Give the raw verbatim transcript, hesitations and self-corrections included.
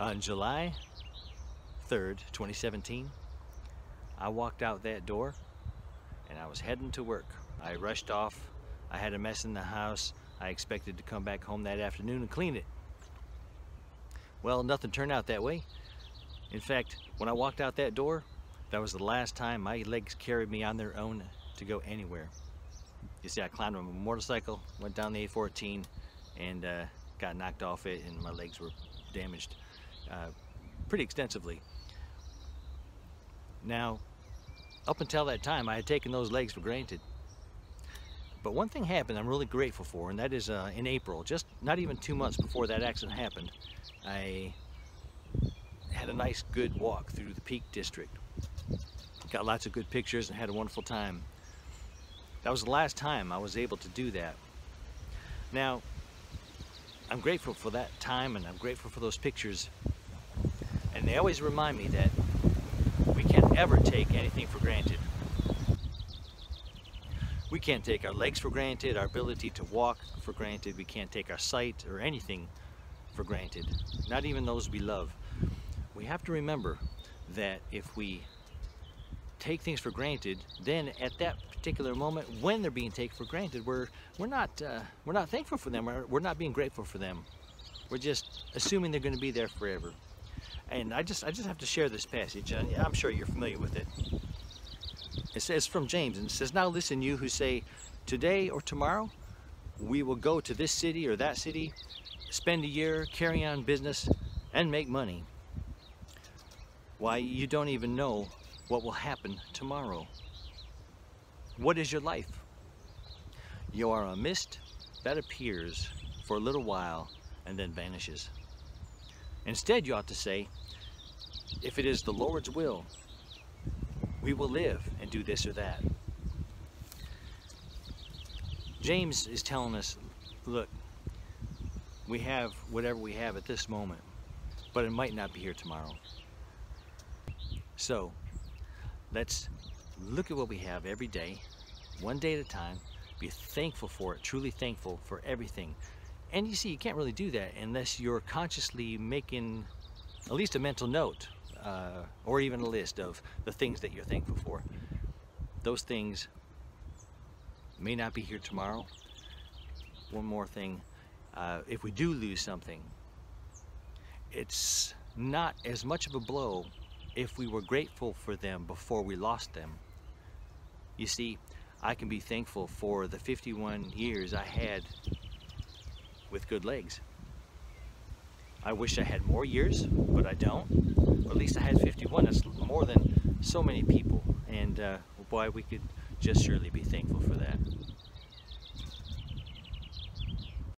On July third, twenty seventeen, I walked out that door and I was heading to work. I rushed off. I had a mess in the house. I expected to come back home that afternoon and clean it. Well, nothing turned out that way. In fact, when I walked out that door, that was the last time my legs carried me on their own to go anywhere. You see, I climbed on my motorcycle, went down the A fourteen, and uh, got knocked off it, and my legs were damaged uh, pretty extensively. Now, up until that time, I had taken those legs for granted. But one thing happened I'm really grateful for, and that is uh, in April, just not even two months before that accident happened, I had a nice good walk through the Peak District. Got lots of good pictures and had a wonderful time. That was the last time I was able to do that. Now, I'm grateful for that time and I'm grateful for those pictures. And they always remind me that we can't ever take anything for granted. We can't take our legs for granted, our ability to walk for granted. We can't take our sight or anything for granted, not even those we love. We have to remember that if we take things for granted, then at that particular moment when they're being taken for granted, we're we're not uh, we're not thankful for them, or we're not being grateful for them. We're just assuming they're going to be there forever. And I just I just have to share this passage. I'm sure you're familiar with it. It says from James, and it says, "Now listen, you who say, today or tomorrow, we will go to this city or that city, spend a year, carry on business, and make money. Why, you don't even know what will happen tomorrow. What is your life? You are a mist that appears for a little while and then vanishes. Instead, you ought to say, if it is the Lord's will, we will live and do this or that." James is telling us, look, we have whatever we have at this moment, but it might not be here tomorrow. So let's look at what we have every day, one day at a time, be thankful for it, truly thankful for everything. And you see, you can't really do that unless you're consciously making at least a mental note, Uh, or even a list of the things that you're thankful for. Those things may not be here tomorrow. One more thing, uh, if we do lose something, it's not as much of a blow if we were grateful for them before we lost them. You see, I can be thankful for the fifty-one years I had with good legs. I wish I had more years, but I don't. At least I had fifty-one. That's more than so many people. And uh, boy, we could just surely be thankful for that.